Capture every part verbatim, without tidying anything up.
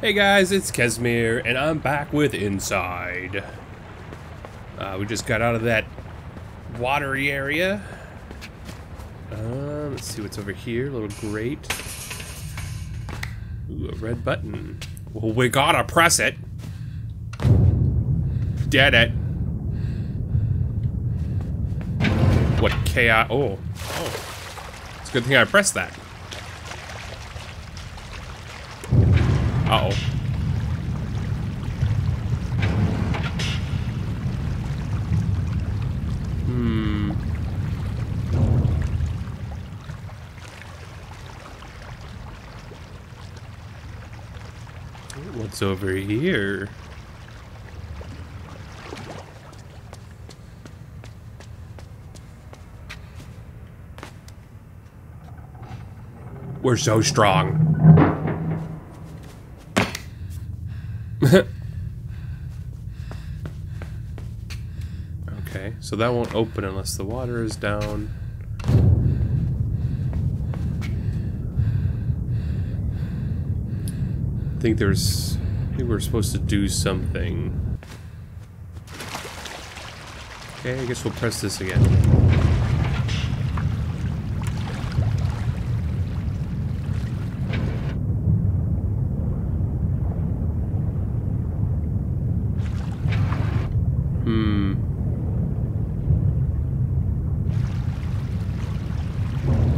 Hey guys, it's Kezmir, and I'm back with Inside. Uh, we just got out of that watery area. Uh, let's see what's over here. A little grate. Ooh, a red button. Well, we gotta press it. Dead it. What chaos. Oh. Oh. It's a good thing I pressed that. Uh-oh. Hmm. What's over here? We're so strong. Okay, so that won't open unless the water is down. I think there's... I think we're supposed to do something. Okay, I guess we'll press this again. Hmm.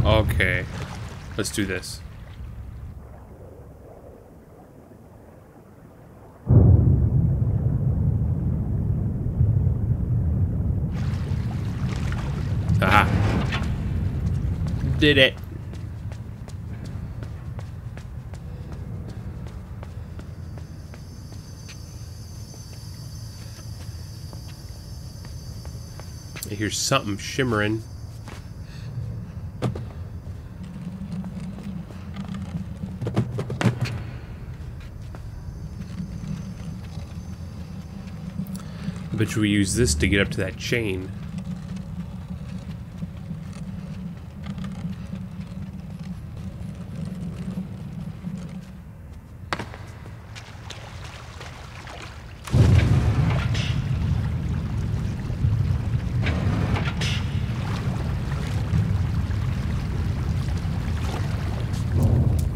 Okay. Let's do this. Aha. Did it. I hear something shimmering. I bet you we use this to get up to that chain.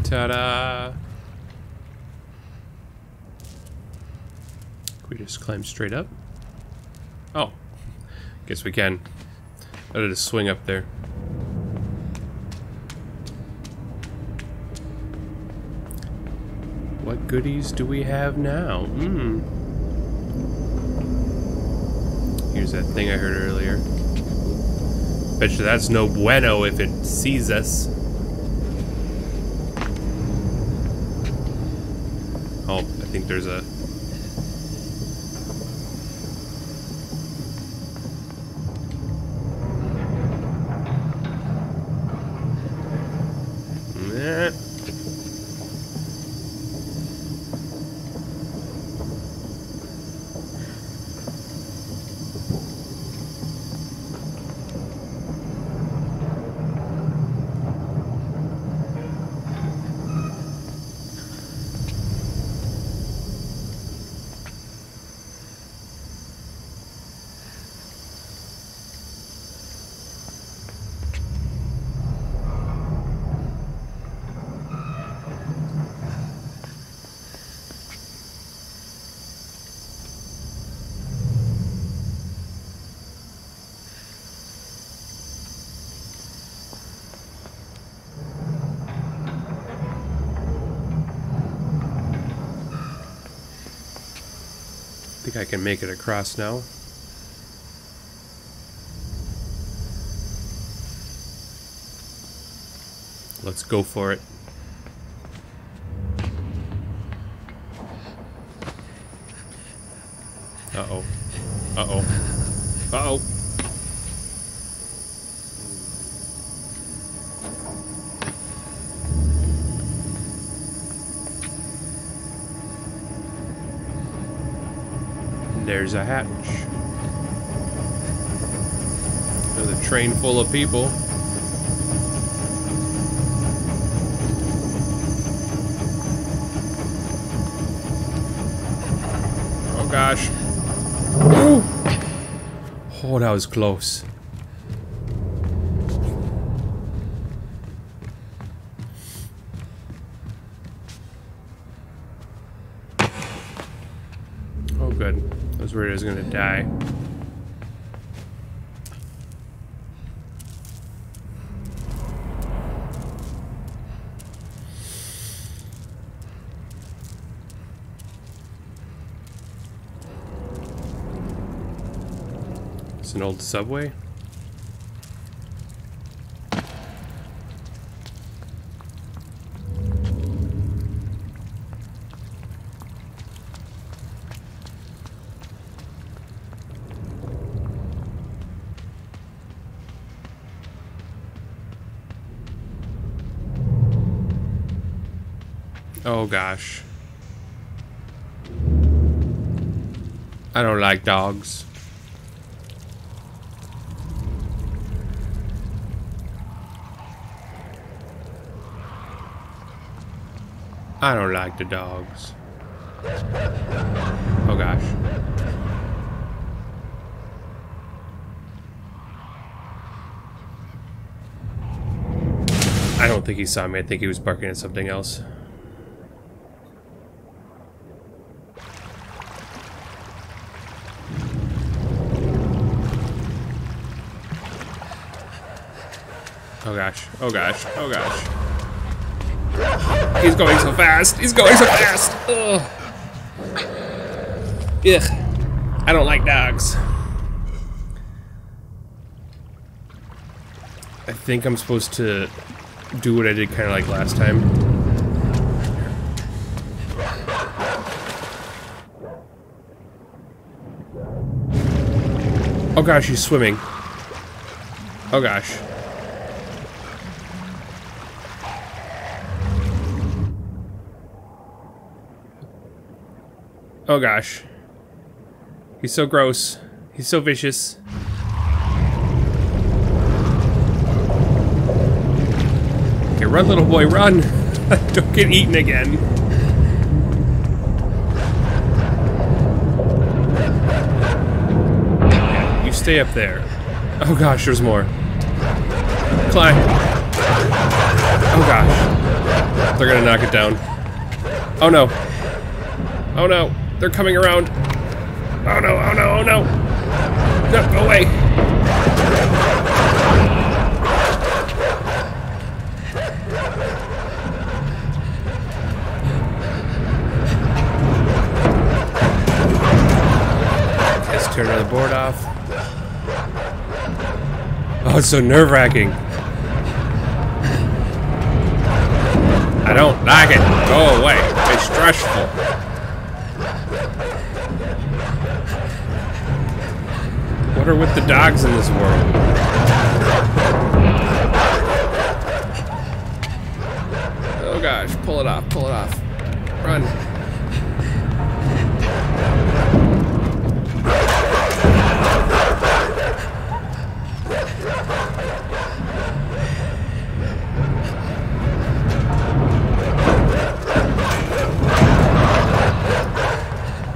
Ta-da! Can we just climb straight up? Oh, guess we can. Better just swing up there. What goodies do we have now? Hmm. Here's that thing I heard earlier. Betcha that's no bueno if it sees us. Oh, I think there's a... Nah. I think I can make it across now. Let's go for it. Uh-oh. Uh-oh. Uh-oh. There's a hatch. Another train full of people. Oh gosh. Oh, that was close. Oh good. I was worried I was gonna die. It's an old subway. Oh gosh. I don't like dogs. I don't like the dogs. Oh gosh. I don't think he saw me. I think he was barking at something else. Oh gosh. Oh gosh. Oh gosh. He's going so fast. He's going so fast. Ugh. Ugh. I don't like dogs. I think I'm supposed to do what I did kind of like last time. Oh gosh, he's swimming. Oh gosh. Oh gosh. He's so gross. He's so vicious. Okay, run, little boy, run! Don't get eaten again. Yeah, you stay up there. Oh gosh, there's more. Climb. Oh gosh. They're gonna knock it down. Oh no. Oh no. They're coming around. Oh no, oh no, oh no. No, go away. Let's turn the board off. Oh, it's so nerve-wracking. I don't like it. Go away. It's stressful. What are with the dogs in this world? Oh gosh, pull it off, pull it off. Run.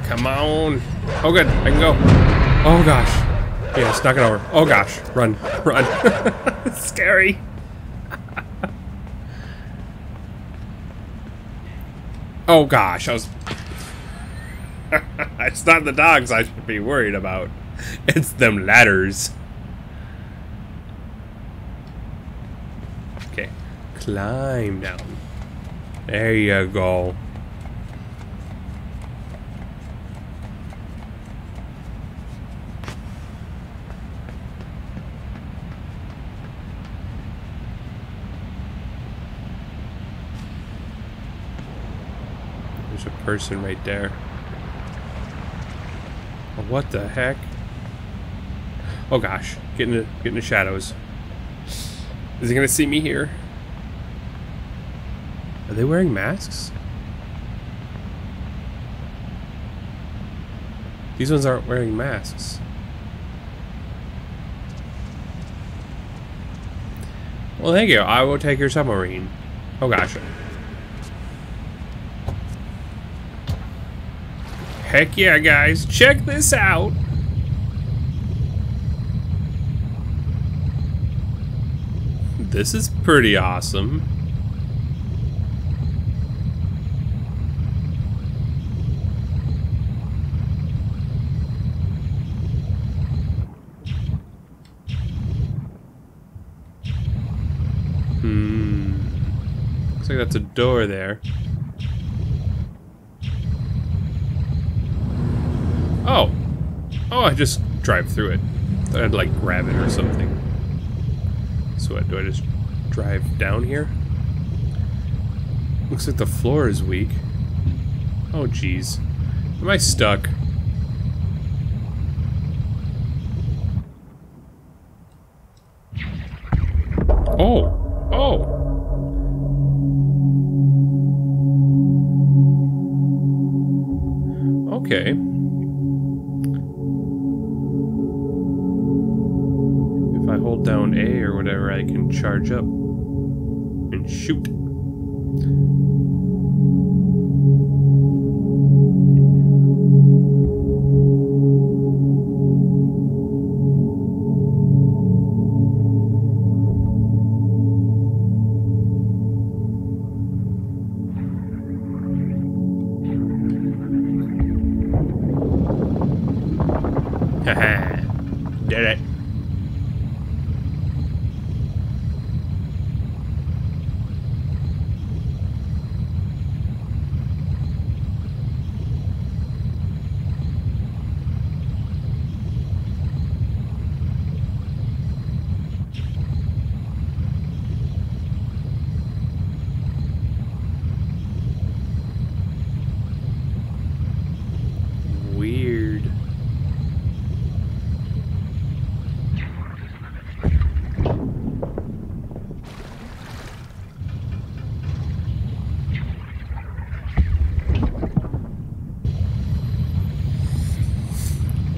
Come on. Oh good, I can go. Oh gosh. Yes, knock it over. Oh gosh, run, run. It's scary. Oh gosh, I was... It's not the dogs I should be worried about. It's them ladders. Okay, climb down. There you go. There's a person right there. Oh, what the heck? Oh gosh, get in the, get in the shadows. Is he gonna see me here? Are they wearing masks? These ones aren't wearing masks. Well, thank you. I will take your submarine. Oh gosh. Heck yeah, guys. Check this out. This is pretty awesome. Hmm. Looks like that's a door there. Oh. Oh, I just drive through it. Thought I'd, like, grab it or something. So what, do I just drive down here? Looks like the floor is weak. Oh, geez. Am I stuck? Oh. Oh. Okay. If I hold down A or whatever, I can charge up. And shoot. Haha, did it.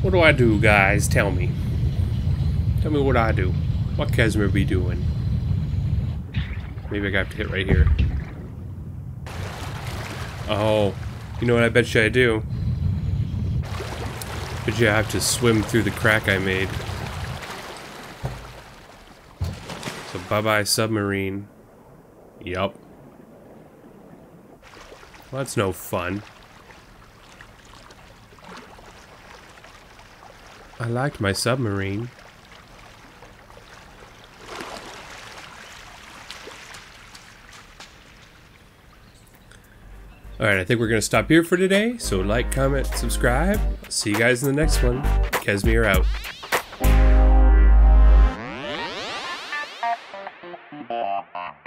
What do I do, guys? Tell me. Tell me what I do. What Kezmir be doing? Maybe I got to hit right here. Oh. You know what I bet you I do? Bet you I have to swim through the crack I made. So bye-bye submarine. Yup. Well, that's no fun. I liked my submarine. Alright, I think we're going to stop here for today. So like, comment, subscribe. See you guys in the next one. Kezmir out.